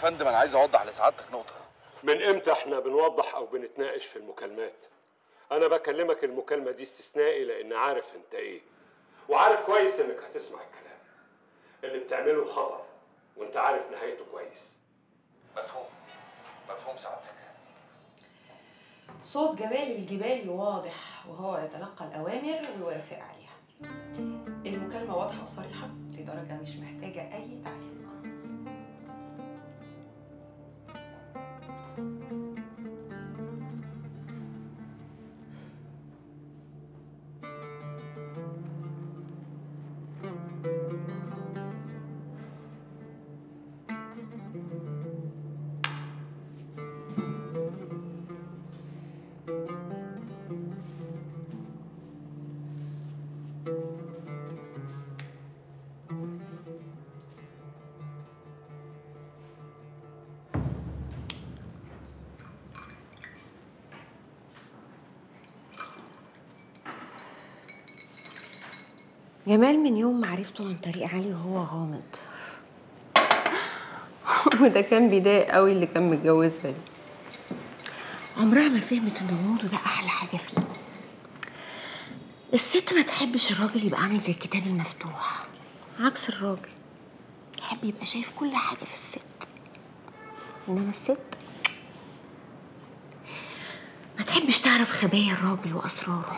فندم انا عايز اوضح لسعادتك نقطه. من امتى احنا بنوضح او بنتناقش في المكالمات؟ انا بكلمك المكالمه دي استثنائي لان عارف انت ايه، وعارف كويس انك هتسمع الكلام اللي بتعمله خطر وانت عارف نهايته كويس. مفهوم مفهوم سعادتك. صوت جمال الجبالي واضح وهو يتلقى الأوامر ويوافق عليها. المكالمة واضحة وصريحة لدرجة مش محتاجة أي تعليق. جمال من يوم ما عرفته عن طريق علي وهو غامض وده كان بيضايق قوي اللي كان متجوزها دي. عمرها ما فهمت ان غموضه ده احلى حاجه فيه. الست ما تحبش الراجل يبقى عامل زي الكتاب المفتوح، عكس الراجل يحب يبقى شايف كل حاجه في الست، انما الست ما تحبش تعرف خبايا الراجل واسراره،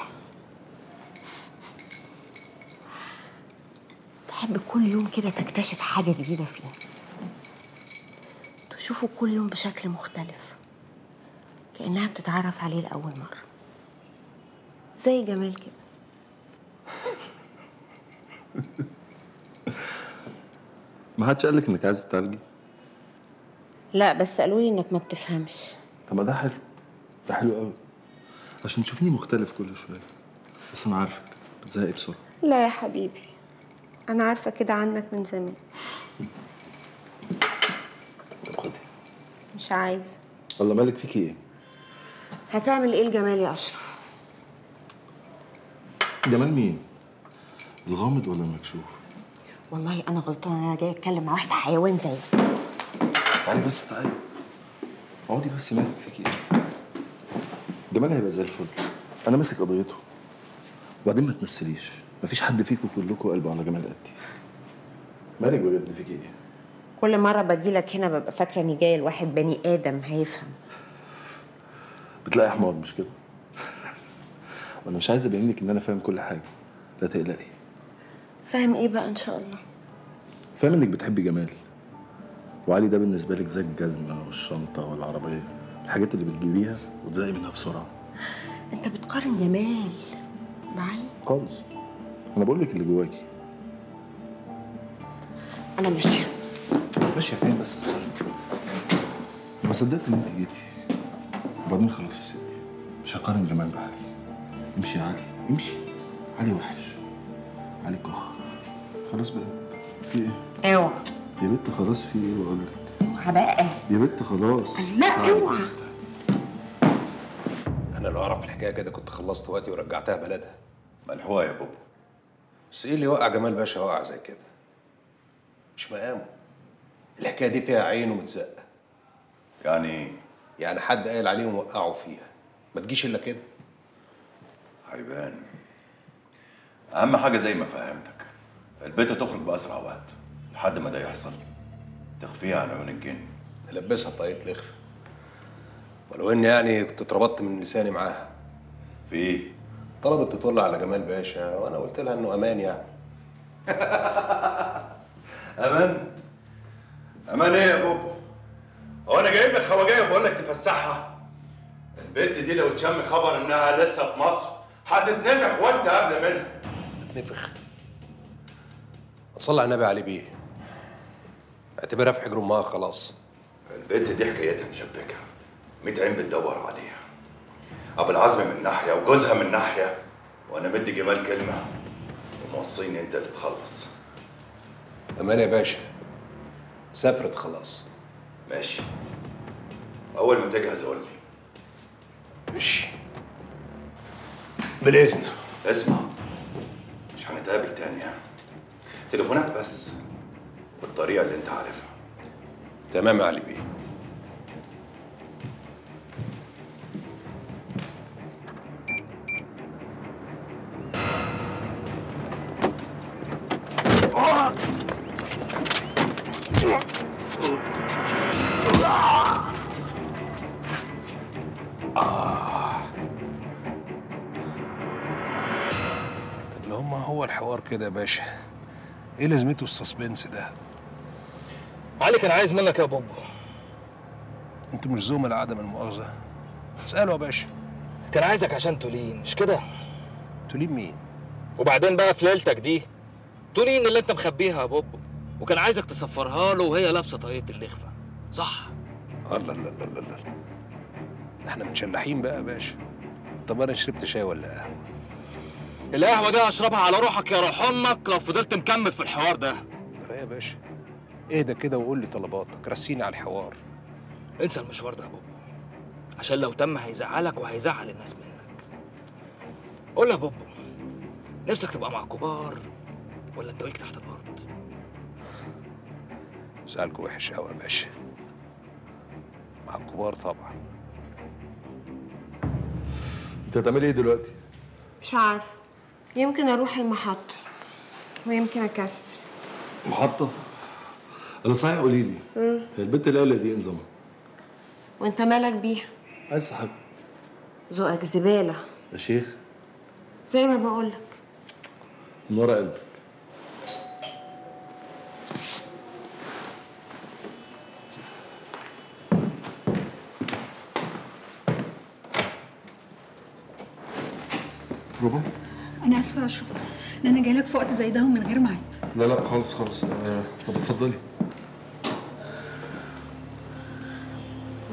تحب كل يوم كده تكتشف حاجة جديدة فيه، تشوفه كل يوم بشكل مختلف كأنها بتتعرف عليه لأول مرة زي جمال كده. ما حدش قالك انك عايز تترجم؟ لا بس قالولي انك ما بتفهمش. طب ما ده حلو، ده حلو قوي عشان تشوفيني مختلف كل شوية. بس انا عارفك بتزهقي بسرعة. لا يا حبيبي أنا عارفة كده عنك من زمان. طب خدي. مش عايزة. والله مالك فيكي إيه؟ هتعمل إيه لجمال يا أشرف؟ جمال مين؟ الغامض ولا المكشوف؟ والله أنا غلطانة، أنا جاية أتكلم مع واحد حيوان زيك. تعالي بس تعالي. اقعدي بس، مالك فيكي إيه؟ جمال هيبقى زي الفل، أنا ماسك قضيته. وبعدين ما تمثليش. مفيش حد فيكم كلكم قلبه على جمال قدي. مالك بجد فيكي ايه؟ كل مره بجيلك هنا ببقى فاكره اني جايه لواحد بني ادم هيفهم. بتلاقي حمار مش كده؟ وانا مش عايزه ابين لك ان انا فاهم كل حاجه، لا تقلقي. فاهم ايه بقى ان شاء الله؟ فاهم انك بتحبي جمال. وعلي ده بالنسبه لك زي الجزمه والشنطه والعربيه، الحاجات اللي بتجيبيها وتزهقي منها بسرعه. انت بتقارن جمال بعلي؟ خالص. أنا بقول لك اللي جواكي. أنا ماشية. ماشية فين بس؟ استني. ما صدقت إن أنت جيتي. وبعدين خلاص يا ستي، مش هقارن جمال بعلي. امشي يا علي، امشي. علي وحش. علي كخ. خلاص بقى. في إيه؟ أوعى. يا بنت خلاص في إيه بقول لك؟ أوعى بقى. يا بنت خلاص. لا أوعى. أنا لو أعرف الحكاية كده كنت خلصت وقتي ورجعتها بلدها. ملحوقة يا بابا. بس ايه اللي وقع جمال باشا وقع زي كده؟ مش مقامه. الحكايه دي فيها عينه متزقه. يعني ايه؟ يعني حد قايل عليهم وقعوا فيها. ما تجيش الا كده. هيبان. اهم حاجه زي ما فهمتك، البت تخرج باسرع وقت لحد ما ده يحصل تخفيها عن عيون الجن. نلبسها طاقية لخفه. ولو ان يعني كنت اتربطت من لساني معاها. في ايه؟ طلبت تطل على جمال باشا وانا قلت لها انه امان يعني. امان؟ امان ايه يا بوبو؟ هو انا جايب لك خواجايه وبقول لك تفسحها؟ البنت دي لو اتشم خبر انها لسه في مصر هتتنفخ وانت قبل منها. هتنفخ؟ هتصلي على النبي علي بيه. اعتبرها في حجر امها خلاص. البنت دي حكايتها مشبكه. 100 عين بتدور عليها. أبو العزم من ناحية وجوزها من ناحية، وأنا مدي جمال كلمة وموصيني أنت اللي تخلص. أمان يا باشا. سافرت خلاص. ماشي. أول ما تجهز قول لي. ماشي. بالإذن. اسمع، مش هنتقابل تاني. تليفونات بس بالطريقة اللي أنت عارفها. تمام يا علي بيه. كده يا باشا، ايه لازمته السسبنس ده؟ علي كان عايز منك يا بابا. انت مش زملاء عدم المؤاخذه؟ اساله يا باشا. كان عايزك عشان تولين، مش كده؟ تولين مين؟ وبعدين بقى في ليلتك دي تولين اللي انت مخبيها يا بابا، وكان عايزك تصفرها له وهي لابسه طاقيه اللخفه، صح؟ الله الله الله الله، احنا متشلحين بقى يا باشا. طب انا شربت شاي ولا قهوه؟ القهوة دي هشربها على روحك يا روح امك لو فضلت مكمل في الحوار ده. رايق يا باشا، اهدى كده وقول لي طلباتك، رسيني على الحوار. انسى المشوار ده يا بابا، عشان لو تم هيزعلك وهيزعل الناس منك. قول لي يا بابا، نفسك تبقى مع الكبار ولا انت واقف تحت الارض؟ زعلك وحش قوي يا باشا. مع الكبار طبعا. انت هتعمل ايه دلوقتي؟ مش عارف، يمكن اروح المحطة ويمكن اكسر. محطة؟ انا صحيح قولي لي، هي البت ليلى دي ايه نظامها؟ وانت مالك بيها؟ عايز صاحبها. ذوقك زبالة يا شيخ. زي ما بقول لك، من ورا قلبك. روبا؟ أنا آسفة يا أشرف، لأن أنا جاي لك في وقت زي ده ومن غير ميعاد. لا لا خالص خالص. طب اتفضلي.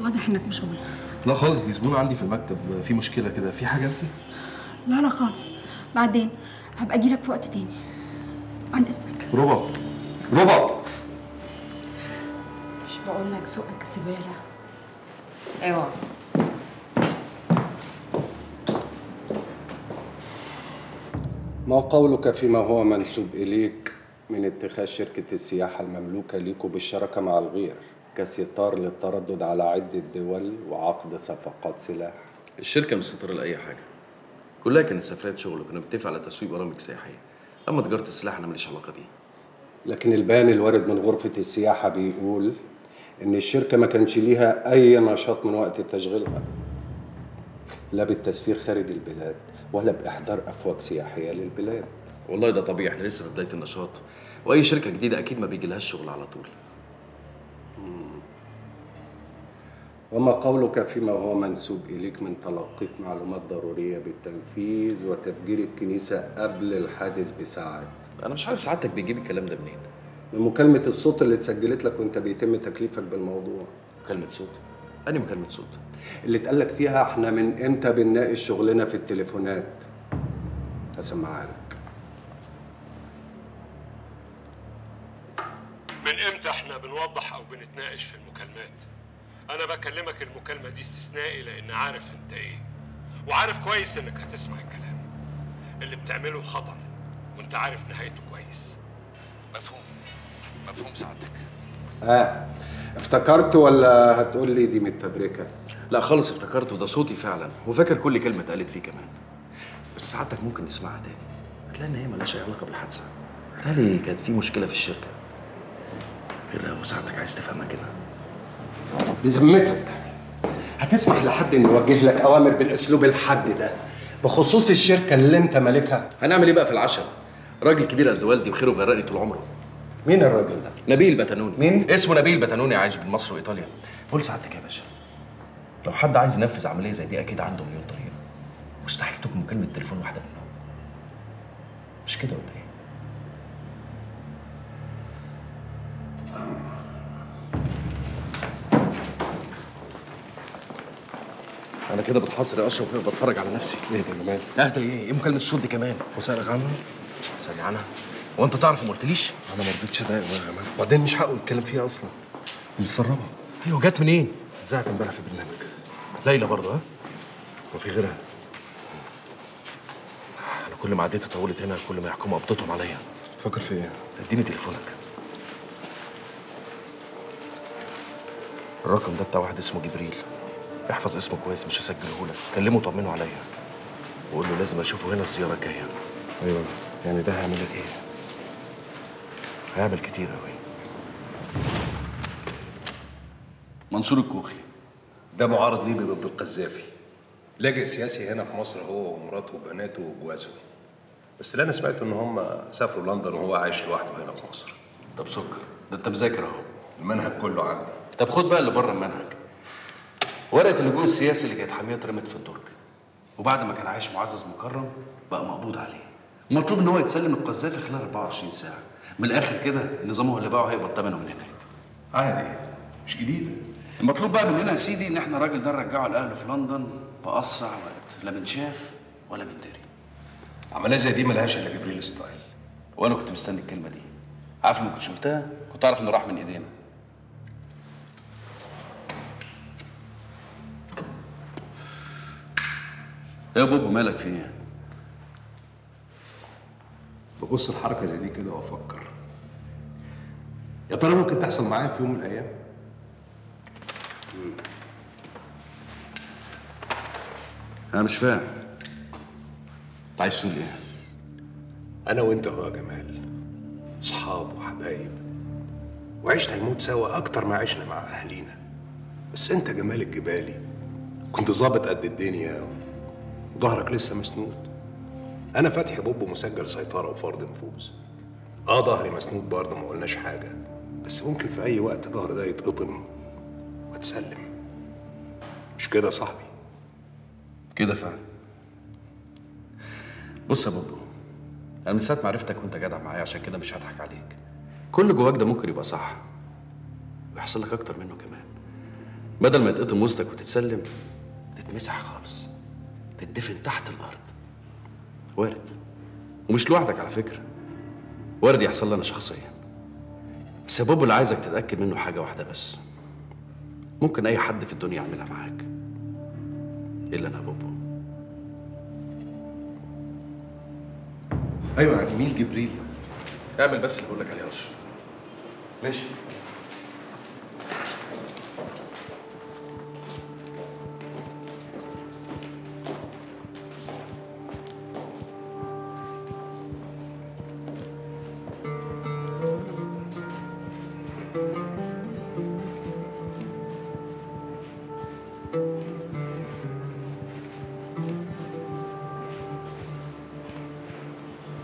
واضح إنك مشغول. لا خالص، دي زبونة عندي في المكتب، في مشكلة كده، في حاجة أنت؟ لا لا خالص، بعدين هبقى أجي لك في وقت تاني. عن إذنك. روبا روبا، مش بقول لك ذوقك زبالة؟ أيوه. ما قولك فيما هو منسوب إليك من اتخاذ شركة السياحة المملوكة ليكوا بالشراكة مع الغير كستار للتردد على عدة دول وعقد صفقات سلاح؟ الشركة مش ستارة لأي حاجة، كلها كانت سفرات شغل وكنا بنتفق على تسويق برامج سياحية، أما تجارة السلاح أنا ماليش علاقة بيها. لكن البيان الوارد من غرفة السياحة بيقول إن الشركة ما كانش ليها أي نشاط من وقت تشغيلها، لا بالتسفير خارج البلاد ولا بإحضار أفواج سياحية للبلاد. والله ده طبيعي، احنا لسه في بداية النشاط وأي شركة جديدة أكيد ما بيجيلهاش شغل على طول. وما قولك فيما هو منسوب إليك من تلقيك معلومات ضرورية بالتنفيذ وتفجير الكنيسة قبل الحادث بساعات؟ أنا مش عارف سعادتك بيجيب الكلام ده منين. من مكالمة الصوت اللي اتسجلت لك وأنت بيتم تكليفك بالموضوع. مكالمة صوت؟ أنهي مكالمة صوت؟ اللي اتقالك فيها احنا من امتى بنناقش شغلنا في التليفونات. هسمعها لك. من امتى احنا بنوضح او بنتناقش في المكالمات؟ انا بكلمك المكالمة دي استثنائي لان عارف انت ايه، وعارف كويس انك هتسمع الكلام اللي بتعمله خطر وانت عارف نهايته كويس. مفهوم مفهوم سعادتك. افتكرت ولا هتقول لي دي متفبركه؟ لا خالص افتكرت، وده صوتي فعلا، وفاكر كل كلمه اتقالت فيه كمان. بس ساعتك ممكن نسمعها تاني، هتلاقي ان هي مالهاش اي علاقه بالحادثه، هتلاقي كانت في مشكله في الشركه كده وساعتك عايز تفهمها كده. بذمتك هتسمح لحد انه يوجه لك اوامر بالاسلوب الحاد ده بخصوص الشركه اللي انت مالكها؟ هنعمل ايه بقى في العشاء؟ راجل كبير قد والدي وخيره بيغرقني طول عمره. مين الراجل ده؟ نبيل بتانون. مين؟ اسمه نبيل بتانون، عايش بين مصر وايطاليا. بقول سعادتك يا باشا، لو حد عايز ينفذ عمليه زي دي اكيد عنده مليون طريقه، مستحيل تكون مكالمه تليفون واحده منهم. مش كده ولا ايه؟ انا كده بتحاصر يا اشرف وبتفرج على نفسي. ايه ده يا جمال؟ اهدى. ايه مكالمه الصوت دي كمان؟ وسألك عنها؟ سألني عنها؟ هو انت تعرف وما قلتليش؟ انا ما رضيتش اضايقك يا جمال، وبعدين مش حقه يتكلم فيها اصلا، مسربها. ايوه جت منين؟ اتذاعت امبارح في برنامج. ليلى برضه؟ ها؟ وفي غيرها؟ انا كل ما عديت طولت هنا كل ما يحكموا قبضتهم عليا. تفكر في ايه؟ اديني تليفونك. الرقم ده بتاع واحد اسمه جبريل، احفظ اسمه كويس مش هسجله لك، كلمه طمنه عليا وقول له لازم اشوفه هنا الزياره الجايه. ايوه يعني ده هيعمل لك ايه؟ هيعمل كتير قوي. منصور الكوخي ده معارض ليبي ضد القذافي، لاجئ سياسي هنا في مصر هو ومراته وبناته وجوازه، بس اللي انا سمعته ان هم سافروا لندن وهو عايش لوحده هنا في مصر. طب سكر، ده انت مذاكر اهو، المنهج كله عندي. طب خد بقى اللي بره المنهج، ورقه اللجوء السياسي اللي كانت حاميه اترمت في الدرج، وبعد ما كان عايش معزز مكرم بقى مقبوض عليه، مطلوب ان هو يتسلم القذافي خلال 24 ساعه. من الاخر كده النظام هو اللي باعه، هيبقى الثمن من هناك. عادي مش جديده. المطلوب بقى مننا يا سيدي ان احنا الراجل ده نرجعه لاهله في لندن باسرع وقت، لا بنشاف ولا بنداري. عمليه زي دي ملهاش الا جبريل ستايل، وانا كنت مستني الكلمه دي. عارف لما كنتش قلتها كنت اعرف انه راح من ايدينا. يا بوب مالك في ايه؟ ببص الحركه زي دي كده وافكر يا ترى ممكن تحصل معايا في يوم من الايام. انا مش فاهم انت عايز تقول ايه؟ انا وانت اهو يا جمال اصحاب وحبايب، وعشنا الموت سوا اكتر ما عشنا مع اهالينا، بس انت جمال الجبالي كنت ظابط قد الدنيا وظهرك لسه مسنود. أنا فتحي بوب مسجل سيطرة وفرض نفوذ. ظهري مسنود برضه ما قلناش حاجة، بس ممكن في أي وقت ظهر ده يتقطم وأتسلم. مش كده يا صاحبي؟ كده فعلا. بص يا بوبو، أنا من ساعة ما عرفتك وأنت جدع معايا، عشان كده مش هضحك عليك. كل جواك ده ممكن يبقى صح ويحصل لك أكتر منه كمان. بدل ما يتقطم وسطك وتتسلم، تتمسح خالص، تتدفن تحت الأرض. وارد، ومش لوحدك على فكرة، وارد يحصل لي أنا شخصيا. بس يا بوب اللي عايزك تتأكد منه حاجة واحدة بس، ممكن أي حد في الدنيا يعملها معاك إلا أنا يا بوبو. أيوة يا جميل جبريل، اعمل بس اللي بقول لك عليه يا أشرف. ماشي.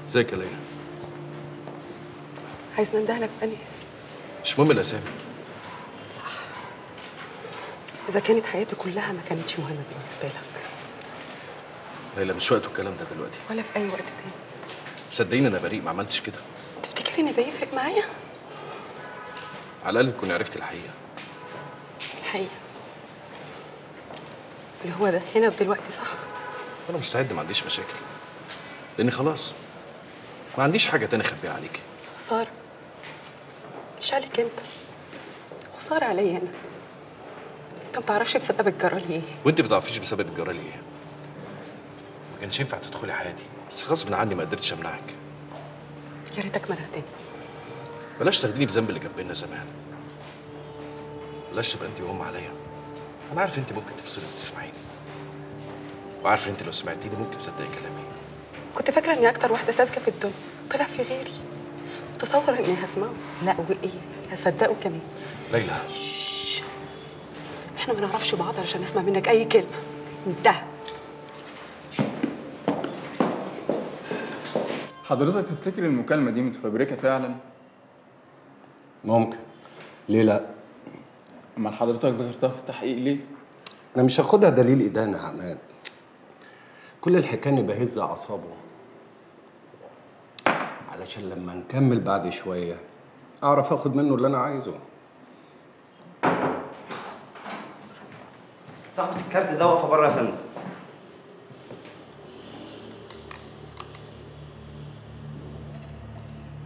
ازيك يا ليلى؟ عايز ننده لك بأني اسم؟ مش مهم الأسامي. صح. إذا كانت حياتي كلها ما كانتش مهمة بالنسبة لك. ليلى مش وقت الكلام ده دلوقتي. ولا في أي وقت تاني. صدقيني أنا بريء، ما عملتش كده. تفتكري إن ده يفرق معايا؟ على الأقل تكوني عرفتي الحقيقة. الحقيقة؟ اللي هو ده هنا ودلوقتي صح؟ أنا مستعد، ما عنديش مشاكل. لأني خلاص ما عنديش حاجة تاني أخبيها عليكي. خسارة. مش عليك أنت، خسارة عليا أنا. أنت ما بتعرفش بسبب الجرالي إيه. وأنت ما بتعرفيش بسبب الجرالي إيه. ما كانش ينفع تدخلي حياتي، بس غصب عني ما قدرتش أمنعك. يا ريتك منعتني. بلاش تاخديني بذنب اللي جاب بينا زمان. بلاش تبقى أنت وأم عليا. أنا عارف أنت ممكن تفصلي وتسمعيني. وعارف أنت لو سمعتيني ممكن تصدقي كلامي. كنت فاكره اني اكتر واحده ساذجه في الدنيا، طلع في غيري. متصور اني هسمعه، لا وايه؟ هصدقه كمان. ليلى شش. احنا ما نعرفش بعض علشان اسمع منك اي كلمه. انتهى. حضرتك تفتكر المكالمه دي متفبركه فعلا؟ ممكن. ليه لا؟ امال حضرتك ذكرتها في التحقيق ليه؟ انا مش هاخدها دليل ادانه يا عماد. كل الحكايه اني بهز اعصابه علشان لما نكمل بعد شوية أعرف أخد منه اللي أنا عايزه. صاحبة الكارت ده واقفة بره يا فندم.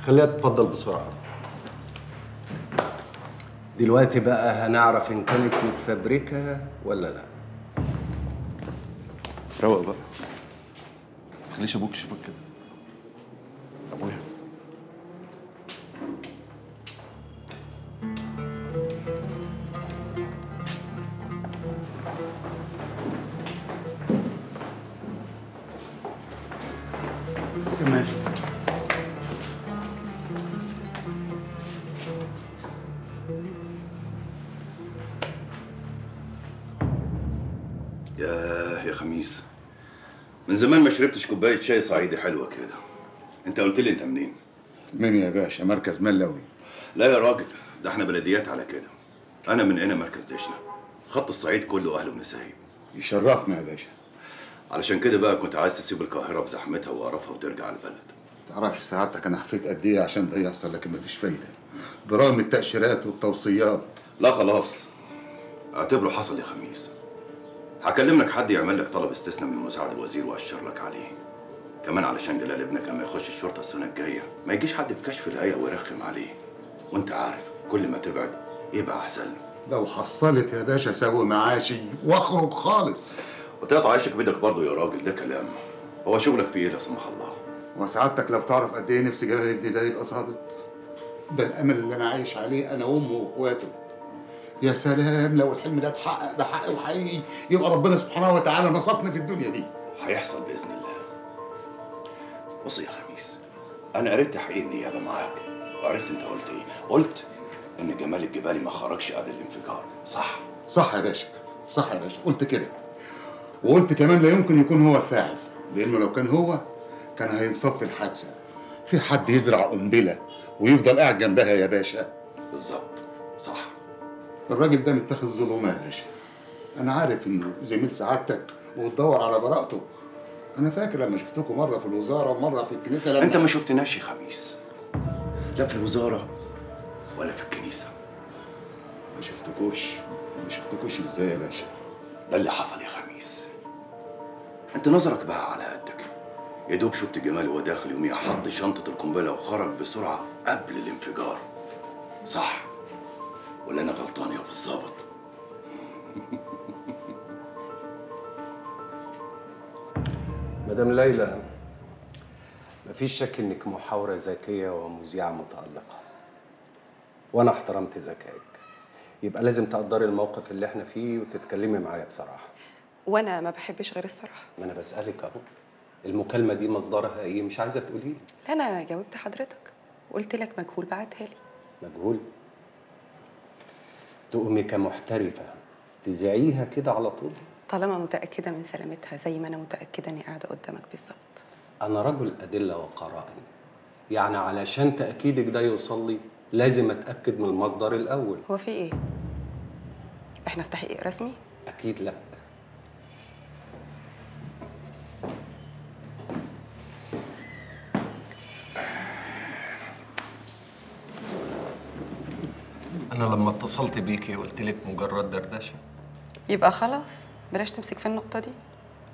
خليها تتفضل بسرعة. دلوقتي بقى هنعرف إن كانت متفبركة ولا لأ. روق بقى، ما تخليش أبوك يشوفك كده. أبويا جمال. يا خميس، من زمان ما شربتش كوبايه شاي صعيدي حلوه كده. انت قلت لي انت منين؟ من يا باشا، مركز ملوي. لا يا راجل، ده احنا بلديات على كده. انا من هنا مركز دشنا، خط الصعيد كله اهله ونسايب. يشرفنا يا باشا. علشان كده بقى كنت عايز تسيب القاهره بزحمتها وقرفها وترجع البلد. تعرفش سعادتك انا حفيت قد ايه عشان ده يحصل، لكن مفيش فايده برغم التاشيرات والتوصيات. لا خلاص، اعتبره حصل يا خميس. هكلم لك حد يعمل لك طلب استثناء من مساعد الوزير واشر لك عليه. كمان علشان جلال ابنك لما يخش الشرطه السنه الجايه ما يجيش حد في كشف الهيئه ويرخم عليه، وانت عارف كل ما تبعد يبقى احسن. لو حصلت يا باشا سوي معاشي واخرج خالص وتقطع عيشك بيدك برضه يا راجل. ده كلام؟ هو شغلك فيه ايه لا سمح الله؟ وسعادتك لو تعرف قد ايه نفسي جلال ابني ده يبقى ظابط. ده الامل اللي انا عايش عليه انا وامه واخواته. يا سلام لو الحلم ده اتحقق بحق وحقيقي، يبقى ربنا سبحانه وتعالى نصفنا في الدنيا دي. هيحصل باذن الله. بص يا خميس، انا قريت تحقيق النيابه معاك وعرفت انت قلت ايه. قلت ان جمال الجبالي ما خرجش قبل الانفجار، صح؟ صح يا باشا، صح يا باشا، قلت كده. وقلت كمان لا يمكن يكون هو الفاعل، لانه لو كان هو كان هينصف في الحادثه. في حد يزرع قنبله ويفضل قاعد جنبها يا باشا؟ بالظبط، صح. الراجل ده متاخذ ظلومه يا باشا. انا عارف انه زميل سعادتك وتدور على براءته. انا فاكر لما شفتكم مره في الوزاره ومره في الكنيسه. لما انت ما شفتناش يا خميس، لا في الوزاره ولا في الكنيسه. ما شفتكوش؟ ما شفتكوش ازاي يا باشا؟ ده اللي حصل يا خميس. انت نظرك بقى على قدك. يا دوب شفت جمال وهو داخل يوميها حط شنطه القنبله وخرج بسرعه قبل الانفجار، صح؟ ولا انا غلطان يا ابو الظابط؟ مدام ليلى، مفيش شك انك محاوره ذكيه ومذيعه متالقه، وانا احترمت ذكائك. يبقى لازم تقدري الموقف اللي احنا فيه وتتكلمي معايا بصراحه. وانا ما بحبش غير الصراحه. ما انا بسالك اهو، المكالمه دي مصدرها ايه؟ مش عايزه تقولي لي؟ انا جاوبت حضرتك، قلت لك مجهول بعتها لي. مجهول؟ تقومي كمحترفه تزعيها كده على طول؟ طالما متاكده من سلامتها زي ما انا متاكده اني قاعده قدامك بالظبط. انا رجل ادله وقرائن، يعني علشان تاكيدك ده يوصل لي لازم اتاكد من المصدر الاول. هو في ايه؟ احنا في تحقيق رسمي؟ اكيد لا. أنا لما اتصلت بيكي قلت لك مجرد دردشة. يبقى خلاص بلاش تمسك في النقطة دي.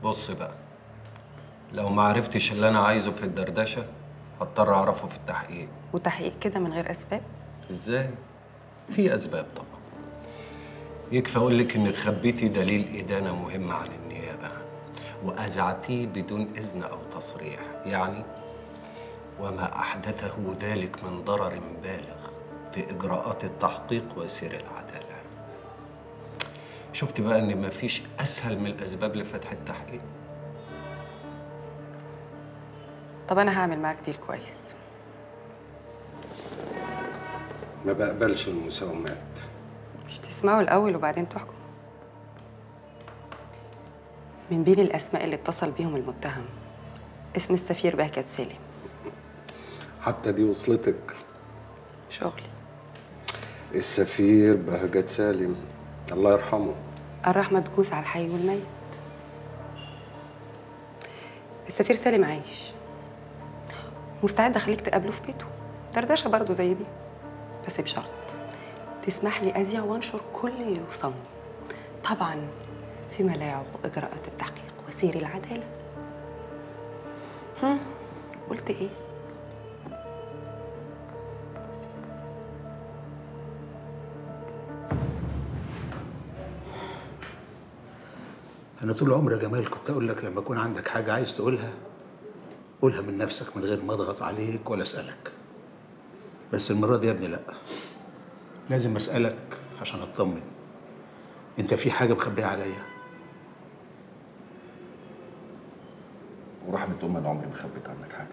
بص بقى، لو ما عرفتش اللي أنا عايزه في الدردشة هضطر أعرفه في التحقيق. وتحقيق كده من غير أسباب؟ إزاي؟ في أسباب طبعا. يكفي أقول لك إنك خبيتي دليل إدانة مهم عن النيابة وأذعتيه بدون إذن أو تصريح، يعني وما أحدثه ذلك من ضرر بالغ في إجراءات التحقيق وسير العدالة. شفت بقى إن مفيش أسهل من الأسباب لفتح التحقيق. طب أنا هعمل معاك ديل كويس. ما بقبلش المساومات. مش تسمعوا الأول وبعدين تحكم؟ من بين الأسماء اللي اتصل بيهم المتهم اسم السفير بهجت سالم. حتى دي وصلتك؟ شغلي. السفير بهجت سالم الله يرحمه. الرحمة تجوز على الحي والميت. السفير سالم عايش، مستعد اخليك تقابله في بيته، دردشه برضه زي دي، بس بشرط تسمح لي اذيع وانشر كل اللي وصلني، طبعا فيما لا يعوق اجراءات التحقيق وسير العداله. قلت ايه؟ أنا طول عمري يا جمال كنت أقول لك لما يكون عندك حاجة عايز تقولها قولها من نفسك من غير ما أضغط عليك ولا أسألك. بس المرة دي يا ابني لأ، لازم أسألك عشان أطمن. أنت في حاجة مخبية عليا؟ ورحمة أمي أنا عمري ما خبيت عنك حاجة.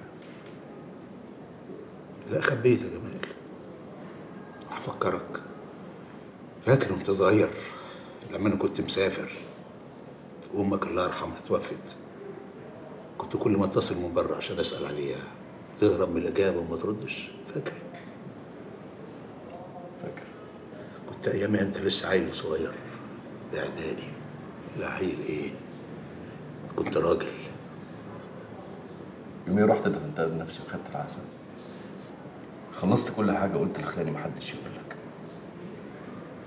لا خبيت يا جمال. هفكرك. فاكر وأنت صغير لما أنا كنت مسافر وأمك الله يرحمها توفت، كنت كل ما أتصل من بره عشان أسأل عليها تهرب من الإجابة وما تردش؟ فاكر؟ فاكر. كنت أيامها أنت لسه عيل صغير إعدادي. لا عيل إيه؟ كنت راجل. يومين رحت دفنتها بنفسي وخدت العسل. خلصت كل حاجة وقلت لخلاني محدش يقول لك.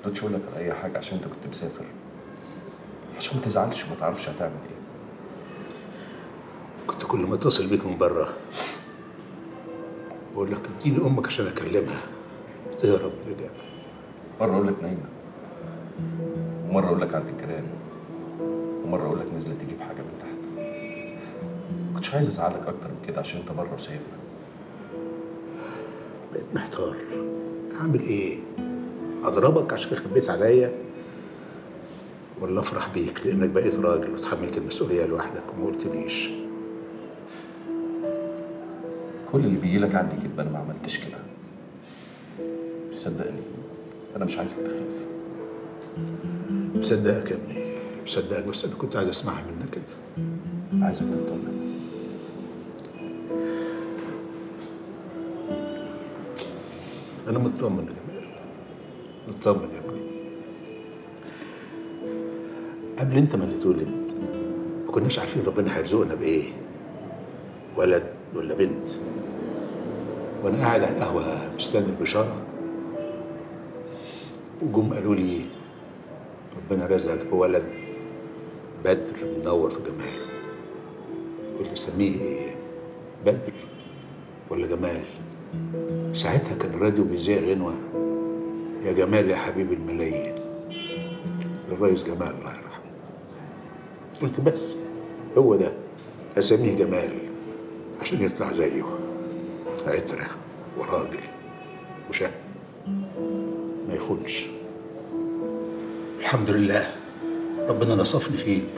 ما رضيتش اقول لك على أي حاجة عشان أنت كنت مسافر. عشان ما تزعلش وما تعرفش هتعمل إيه. كنت كل ما أتصل بيك من بره بقول لك اديني أمك عشان أكلمها. تهرب من الإجابة. مرة أقول لك نايمة. ومرة أقول لك عند الجيران. ومرة أقول لك نزلت تجيب حاجة من تحت. ما كنتش عايز ازعلك اكتر من كده عشان انت بره وسايبنا. بقيت محتار اعمل ايه؟ اضربك عشان خبيت عليا، ولا افرح بيك لانك بقيت راجل وتحملت المسؤوليه لوحدك وما قلتليش؟ كل اللي بيجيلك عني كدب. انا ما عملتش كده، صدقني. انا مش عايزك تخاف. مصدقك يا ابني، مصدقك، بس انا كنت عايز اسمعها منك انت. عايزك تطمن. أنا مطمن يا جمال، مطمن يا ابني. قبل أنت ما تتولد ما كناش عارفين ربنا هيرزقنا بإيه، ولد ولا بنت. وأنا قاعد على القهوة مستني البشارة وجم قالوا لي ربنا رزقك بولد. بدر منور في جماله. قلت أسميه إيه؟ بدر ولا جمال؟ ساعتها كان الراديو بيذيع غنوة يا جمال يا حبيب الملايين للريس جمال الله يرحمه. قلت بس هو ده، اسميه جمال عشان يطلع زيه، عترة وراجل وشاب ما يخونش. الحمد لله ربنا نصفني فيك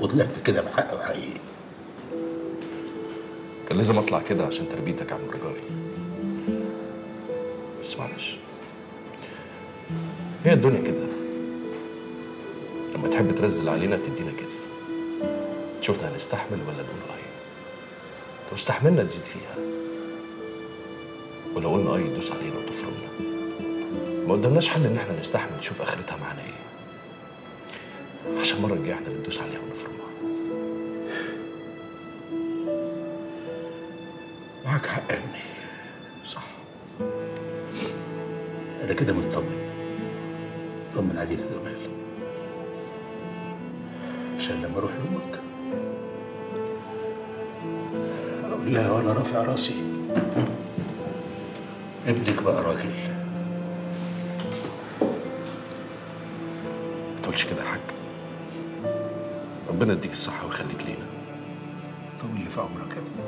وطلعت كده بحق وحقيقي. كان لازم اطلع كده عشان تربيتك عن رجالي، بس معلش هي الدنيا كده. لما تحب ترزل علينا تدينا كتف، شفنا هنستحمل ولا نقول اي. لو استحملنا تزيد فيها، ولو قلنا اي تدوس علينا وتفرمنا. ما قدامناش حل ان احنا نستحمل نشوف اخرتها معانا ايه، عشان المره الجايه احنا بندوس عليها ونفرمها. معاك حق يا ابني، صح. أنا كده مطمن، مطمن عليك يا جمال، عشان لما أروح لأمك أقول لها وأنا رافع راسي ابنك بقى راجل. ما تقولش كده يا حاج، ربنا يديك الصحة ويخليك لينا. طول لي في عمرك يا ابني.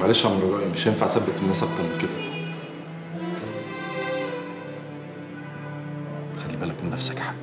معلش يا عمرو، مش هينفع اثبت الناس اكتر من كده. خلي بالك من نفسك يا حاج.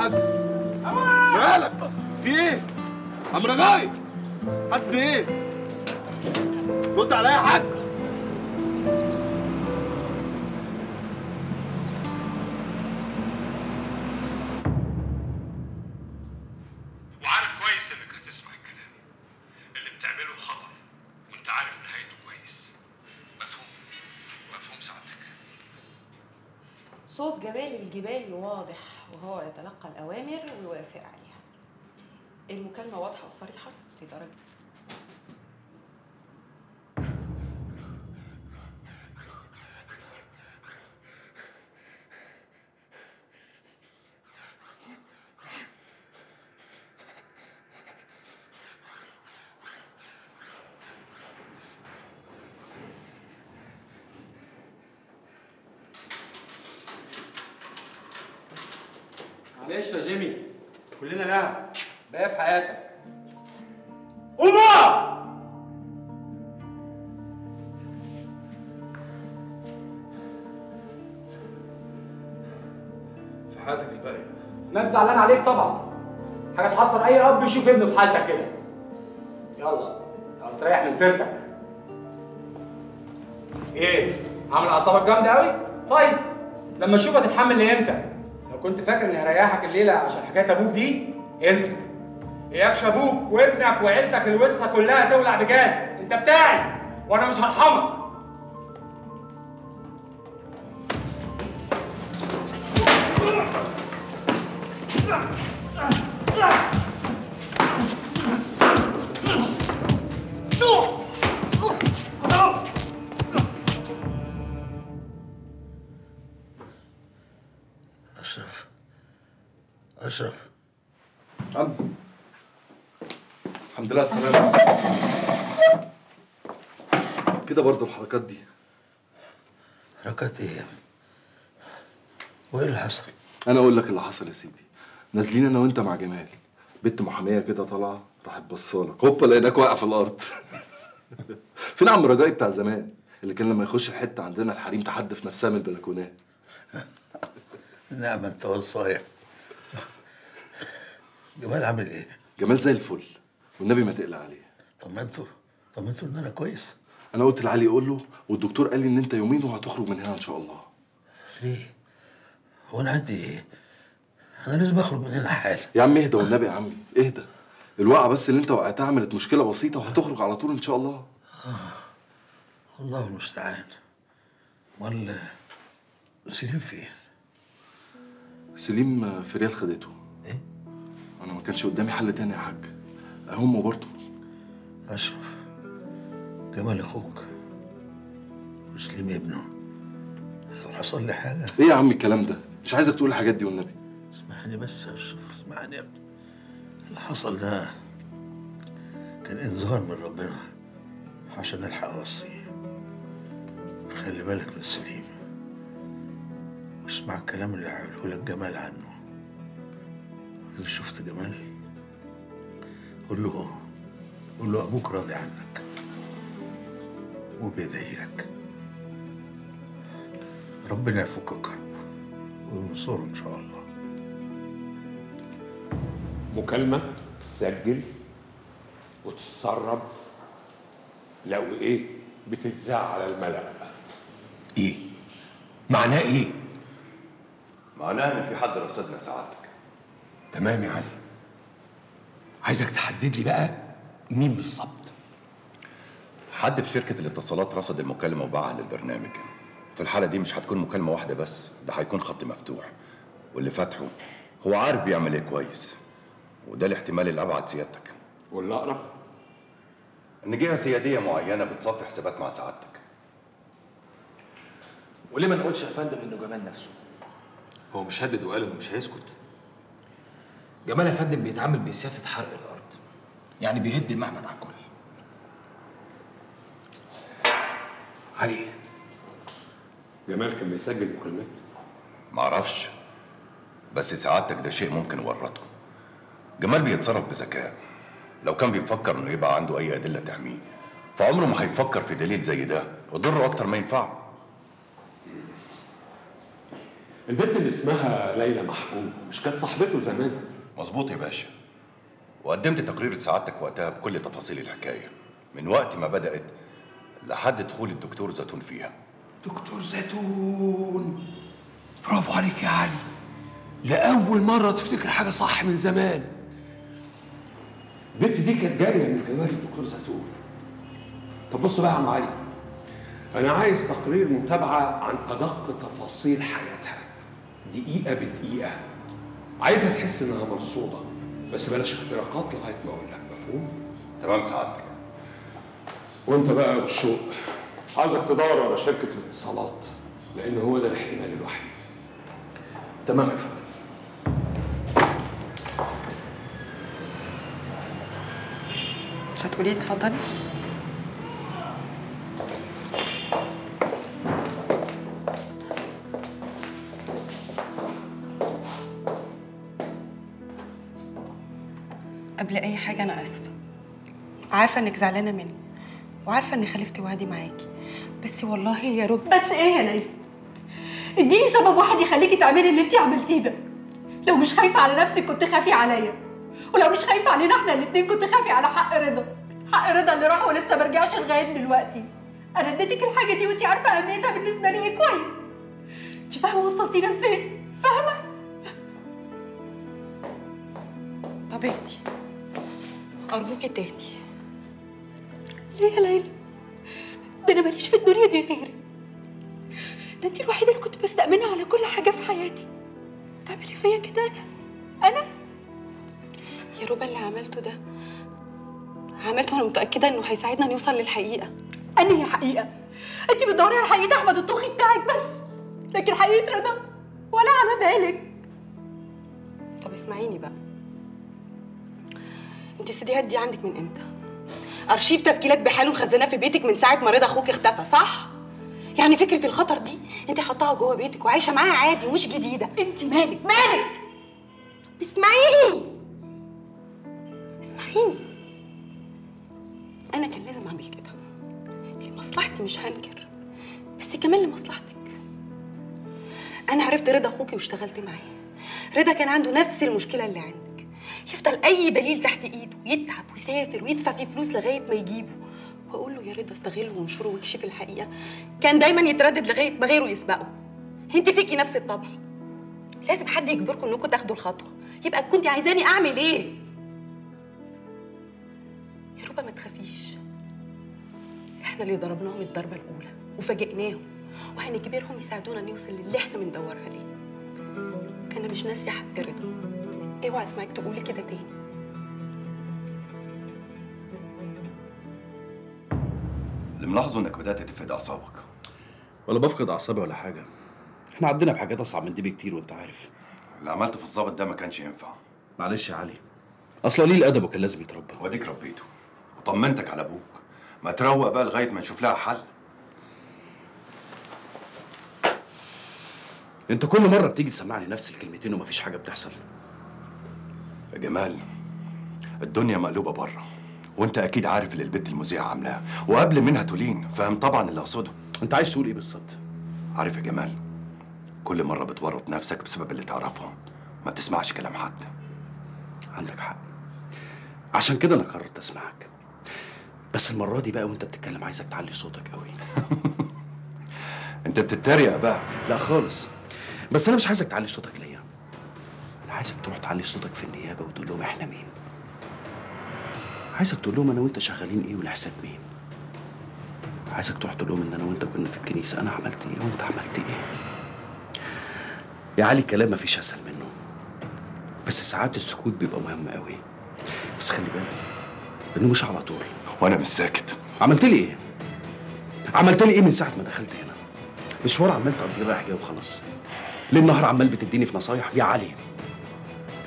حاج؟ مالك؟ في ايه؟ عمرو غايب. حاسس بايه؟ رد عليا يا حاج. صوت جمال الجبالي واضح وهو يتلقى الأوامر ويوافق عليها. المكالمة واضحة وصريحة لدرجة معلش يا جيمي كلنا لها بقى في حياتك. قوم اقف. في حياتك الباقية. ما انت زعلان عليك طبعا. حاجة تحصل أي أب يشوف ابنه في حالتك كده. يلا عاوز تريح من سيرتك. إيه؟ عامل أعصابك جامدة أوي؟ طيب لما أشوف هتتحمل لإمتى؟ كنت فاكر اني هريحك الليله عشان حكايه ابوك دي؟ انسى. اياكش ابوك وابنك وعيلتك الوسخه كلها تولع بجاز، انت بتاعي وانا مش هرحمك. أشرف الحمد لله السلامة. كده برضه الحركات دي حركات ايه يا ابني؟ وايه اللي حصل؟ انا اقول لك اللي حصل يا سيدي. نازلين انا وانت مع جمال، بنت محامية كده طالعة راحت بصالك هوبا لقيناك واقع في الارض. فين عمرو جاي بتاع زمان اللي كان لما يخش الحتة عندنا الحريم تحدف نفسها من البلكونات؟ نعم انت والصايع. جمال عامل ايه؟ جمال زي الفل والنبي ما تقلق عليه. طمنته ان انا كويس. انا قلت لعلي يقول له والدكتور قال لي ان انت يومين وهتخرج من هنا ان شاء الله. ليه؟ هو انا عندي ايه؟ انا لازم اخرج من هنا حالا. يا عم اهدى والنبي يا عمي اهدى. الوقعه بس اللي انت وقعتها عملت مشكله بسيطه وهتخرج على طول ان شاء الله. الله المستعان. امال سليم فين؟ سليم في ريال خدته. أنا ما كانش قدامي حل تاني يا حاج. أهمه برضه. أشرف جمال أخوك وسليم ابنه لو حصل لي حاجة. إيه يا عم الكلام ده؟ مش عايزك تقول الحاجات دي والنبي. اسمعني بس يا أشرف اسمعني يا ابني. اللي حصل ده كان إنذار من ربنا عشان ألحق أوصيه. خلي بالك من سليم واسمع الكلام اللي هقوله لك جمال عنه. اللي شفت جمال قول له ابوك راضي عنك وبيدعي لك. ربنا يفك كربه وينصره ان شاء الله. مكالمه تسجل وتتسرب لو ايه بتتذاع على الملأ. ايه؟ معناه ايه؟ معناه ان في حد رصدنا سعادتك. تمام يا علي. عايزك تحدد لي بقى مين بالظبط. حد في شركة الاتصالات رصد المكالمة وباعها للبرنامج. في الحالة دي مش هتكون مكالمة واحدة بس، ده هيكون خط مفتوح واللي فاتحه هو عارف بيعمل ايه كويس. وده الاحتمال الأبعد سيادتك. والأقرب إن جهة سيادية معينة بتصفي حسابات مع سعادتك. وليه ما نقولش يا فندم إنه جمال نفسه؟ هو مش هدد وقال إنه مش هيسكت. جمال يا فندم بيتعامل بسياسة حرق الأرض، يعني بيهد المعبد على الكل. علي جمال كان بيسجل مكالمات؟ معرفش بس سعادتك ده شيء ممكن ورطه. جمال بيتصرف بذكاء. لو كان بيفكر إنه يبقى عنده أي أدلة تحميه فعمره ما هيفكر في دليل زي ده وضره أكتر ما ينفعه. البنت اللي اسمها ليلى محجوب مش كانت صاحبته زمان؟ مظبوط يا باشا، وقدمت تقرير لسعادتك وقتها بكل تفاصيل الحكايه من وقت ما بدات لحد دخول الدكتور زيتون فيها. دكتور زيتون، برافو عليك يا علي، لأول مرة تفتكر حاجة صح من زمان. البنت دي كانت جارية من جواري الدكتور زيتون. طب بص بقى يا عم علي، أنا عايز تقرير متابعة عن أدق تفاصيل حياتها دقيقة بدقيقة، عايزها تحس إنها مرصودة، بس بلاش اختراقات لغاية ما أقول لك، مفهوم؟ تمام سعادتك. وأنت بقى يا بالشوق عايزك تدور على شركة الاتصالات، لأن هو ده الاحتمال الوحيد. تمام يا فندم. مش هتقولي لي اتفضلي؟ قبل أي حاجة أنا آسفة، عارفة إنك زعلانة مني وعارفة إني خالفت وعدي معاكي، بس والله يا رب. بس إيه يا ليلى؟ اديني سبب واحد يخليكي تعملي اللي انتي عملتيه ده. لو مش خايفه على نفسك كنت خافي عليا، ولو مش خايفه علينا احنا الاتنين كنت خافي على حق رضا. حق رضا اللي راح ولسه ما رجعش لغايه دلوقتي. انا اديتك الحاجه دي وانتي عارفه اهميتها بالنسبه لي ايه كويس. انتي فاهمه وصلتينا لفين؟ فاهمه؟ طب اهدي ارجوكي، تهدي. ليه يا ليلى؟ ده انا ماليش في الدنيا دي غيرك، ده انتي الوحيدة اللي كنت بستأمنها على كل حاجة في حياتي. تعملي فيا كده أنا؟ يا روبا اللي عملته ده عملته أنا متأكدة إنه هيساعدنا نوصل للحقيقة. أنهي حقيقة؟ انتي بتدوري على حقيقة أحمد الطوخي بتاعك بس، لكن حقيقة رضا ولا على بالك. طب اسمعيني بقى، انتي السيديهات دي عندك من إمتى؟ أرشيف تسجيلات بحاله مخزناه في بيتك من ساعة ما رضا أخوك اختفى، صح؟ يعني فكرة الخطر دي انت حطها جوه بيتك وعايشة معاها عادي ومش جديدة. انت مالك؟ مالك؟ اسمعيني اسمعيني، انا كان لازم اعمل كده لمصلحتي، مش هنكر، بس كمان لمصلحتك. انا عرفت رضا اخوكي واشتغلت معاه. رضا كان عنده نفس المشكلة اللي عندك، يفضل اي دليل تحت ايده، يتعب ويسافر ويدفع فيه فلوس لغاية ما يجيبه، واقول له يا رضا استغله وانشره واكشف الحقيقه. كان دايما يتردد لغايه ما غيره يسبقه. انت فيكي نفس الطبع، لازم حد يجبركم انكم تاخدوا الخطوه. يبقى كنت عايزاني اعمل ايه يا روبا؟ ما تخافيش، احنا اللي ضربناهم الضربه الاولى وفاجئناهم، وهنجبرهم يساعدونا نوصل للي احنا بندور عليه. انا مش ناسيه حق رضا، اوعى اسمعك تقولي كده تاني. اللي ملاحظه انك بدات تفقد اعصابك. ولا بفقد اعصابي ولا حاجه، احنا عندنا بحاجات اصعب من دي بكتير وانت عارف. اللي عملته في الظابط ده ما كانش ينفع. معلش يا علي، اصل قليل ادبه كان لازم يتربى. واديك ربيته وطمنتك على ابوك، ما تروق بقى لغايه ما نشوف لها حل. انت كل مره بتيجي تسمعني نفس الكلمتين ومفيش حاجه بتحصل. يا جمال الدنيا مقلوبه بره، وانت اكيد عارف اللي البت المذيعه عاملاه، وقبل منها تولين، فاهم طبعا اللي اقصده. انت عايز تقول ايه بالظبط؟ عارف يا جمال، كل مره بتورط نفسك بسبب اللي تعرفه، ما بتسمعش كلام حد. عندك حق، عشان كده انا قررت اسمعك، بس المره دي بقى وانت بتتكلم عايزك تعلي صوتك قوي. انت بتتريق بقى؟ لا خالص، بس انا مش عايزك تعلي صوتك ليا، انا عايزك تروح تعلي صوتك في النيابه وتقول لهم احنا مين. عايزك تقول لهم انا وانت شغالين ايه ولحساب مين. عايزك تروح تقول لهم ان انا وانت كنا في الكنيسه، انا عملت ايه وانت عملت ايه. يا علي الكلام مفيش اسهل منه، بس ساعات السكوت بيبقى مهم قوي، بس خلي بالك انه مش على طول. وانا مش ساكت. عملت لي ايه؟ عملت لي ايه من ساعه ما دخلت هنا؟ مشوار عمال تقضيه رايح جاي وخلاص. ليه النهار عمال بتديني في نصايح يا علي؟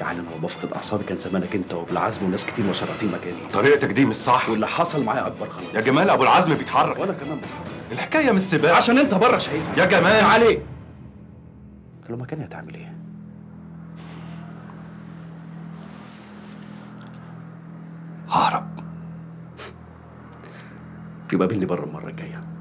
يعني انا لو بفقد اعصابي كان زمانك انت وابو العزم وناس كتير مشرفين مكاني. طريقتك دي مش صح، واللي حصل معايا اكبر غلط. يا جمال ابو العزم بيتحرك وانا كمان بتحرك، الحكايه مش سباق عشان انت بره شايفها. يا جمال علي لو مكاني هتعمل ايه؟ ههرب. يبقى قابلني بره المره الجايه.